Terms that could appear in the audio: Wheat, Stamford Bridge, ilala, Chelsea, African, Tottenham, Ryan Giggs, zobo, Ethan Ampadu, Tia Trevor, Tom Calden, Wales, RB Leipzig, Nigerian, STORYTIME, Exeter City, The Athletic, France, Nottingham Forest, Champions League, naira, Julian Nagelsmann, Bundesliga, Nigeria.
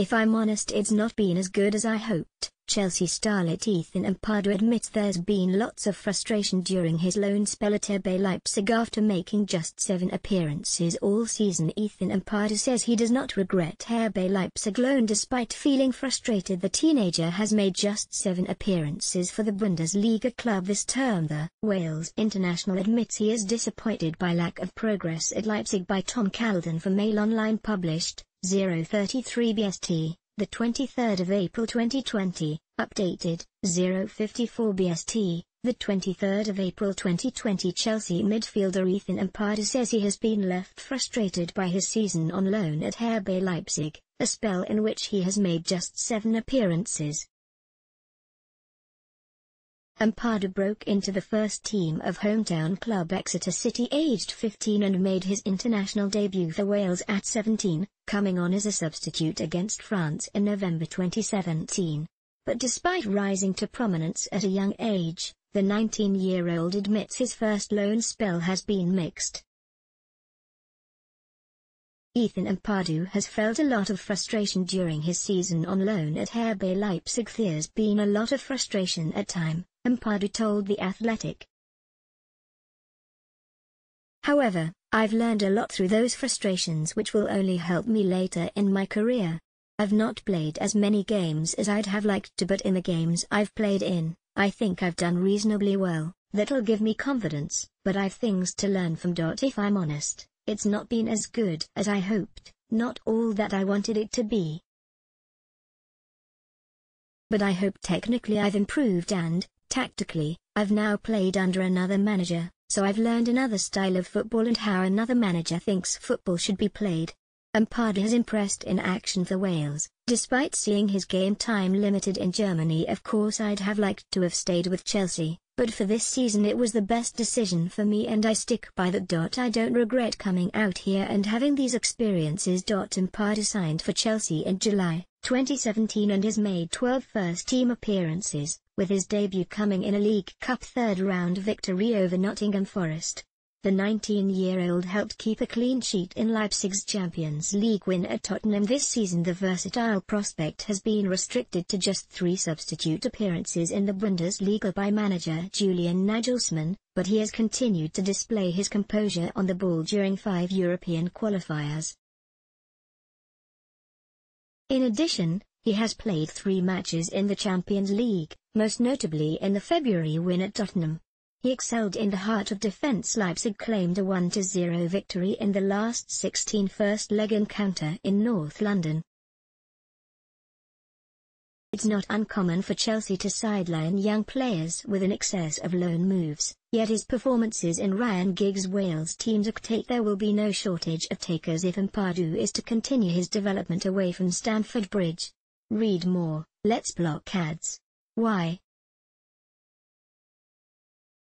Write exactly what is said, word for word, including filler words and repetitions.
If I'm honest, it's not been as good as I hoped. Chelsea starlet Ethan Ampadu admits there's been lots of frustration during his loan spell at R B Leipzig after making just seven appearances all season. Ethan Ampadu says he does not regret R B Leipzig loan despite feeling frustrated the teenager has made just seven appearances for the Bundesliga club this term. The Wales international admits he is disappointed by lack of progress at Leipzig. By Tom Calden for Mail Online, published zero thirty-three B S T. The twenty-third of April twenty twenty, updated zero fifty-four B S T, the twenty-third of April twenty twenty. Chelsea midfielder Ethan Ampadu says he has been left frustrated by his season on loan at R B Leipzig, a spell in which he has made just seven appearances. Ampadu broke into the first team of hometown club Exeter City aged fifteen and made his international debut for Wales at seventeen, coming on as a substitute against France in November twenty seventeen. But despite rising to prominence at a young age, the nineteen-year-old admits his first loan spell has been mixed. Ethan Ampadu has felt a lot of frustration during his season on loan at R B Leipzig. There's been a lot of frustration at time, Ampadu told The Athletic. However, I've learned a lot through those frustrations which will only help me later in my career. I've not played as many games as I'd have liked to, but in the games I've played in, I think I've done reasonably well. That'll give me confidence, but I've things to learn from. If I'm honest, it's not been as good as I hoped, not all that I wanted it to be. But I hope technically I've improved and, tactically, I've now played under another manager, so I've learned another style of football and how another manager thinks football should be played. Ampadu has impressed in action for Wales, despite seeing his game time limited in Germany. Of course I'd have liked to have stayed with Chelsea, but for this season it was the best decision for me and I stick by that. I don't regret coming out here and having these experiences. Ampadu signed for Chelsea in July twenty seventeen and has made twelve first-team appearances, with his debut coming in a League Cup third-round victory over Nottingham Forest. The nineteen-year-old helped keep a clean sheet in Leipzig's Champions League win at Tottenham this season. The versatile prospect has been restricted to just three substitute appearances in the Bundesliga by manager Julian Nagelsmann, but he has continued to display his composure on the ball during five European qualifiers. In addition, he has played three matches in the Champions League, most notably in the February win at Tottenham. He excelled in the heart of defence. Leipzig claimed a one nil victory in the last sixteen first-leg encounter in North London. It's not uncommon for Chelsea to sideline young players with an excess of loan moves, yet his performances in Ryan Giggs' Wales team dictate there will be no shortage of takers if Ampadu is to continue his development away from Stamford Bridge. Read more, let's block ads. Why?